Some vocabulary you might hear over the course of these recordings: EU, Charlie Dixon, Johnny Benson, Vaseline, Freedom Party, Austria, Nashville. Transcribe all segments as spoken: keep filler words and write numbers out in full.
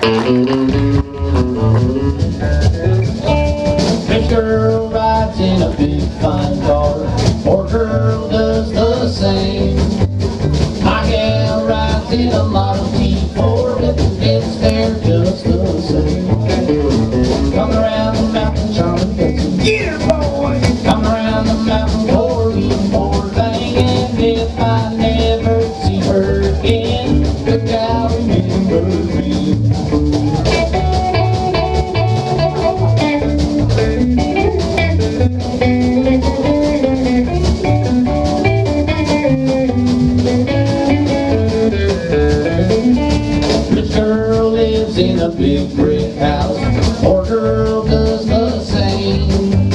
Rich girl rides in a big fine car, poor girl does the same. My gal rides in a Model T Ford, it's fair just the same. Come around the mountain, Charlie Dixon, yeah boy! Come around the mountain, poor little poor thing, and if I never see her again, good gal remembers me. In a big brick house, poor girl does the same.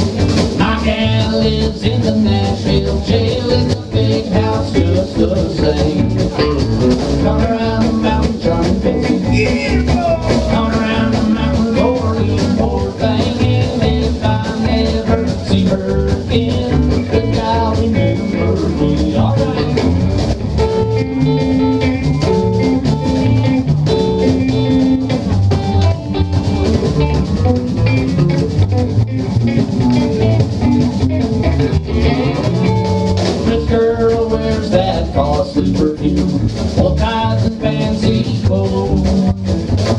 My gal lives in the Nashville jail, it's a big house just the same. Come around the mountain, Johnny Benson, yeah. Come around the mountain, poor, poor thing, and if I never see her again, then I'll remember me, alright. This girl wears that costly perfume, all kinds of fancy clothes.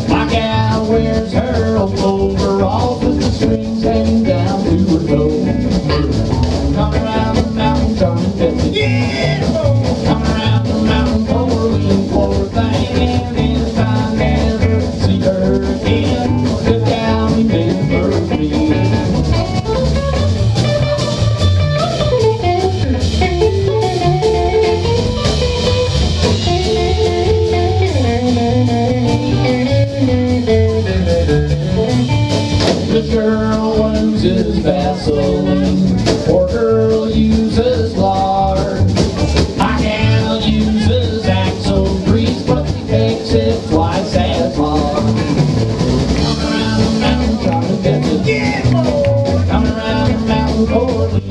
My gal wears her old overalls with the strings hanging down to her toes. Come around the mountain, Charlie Dixon, yeah. Come around the mountain, poor little poor thing, and if I never see her again, the gal remembers me. Rich girl uses Vaseline, poor girl uses lard. My gal uses Axle grease, but she takes it twice as long. Come around the mountain, Charlie Dixon, yeah. Come around the mountain, poor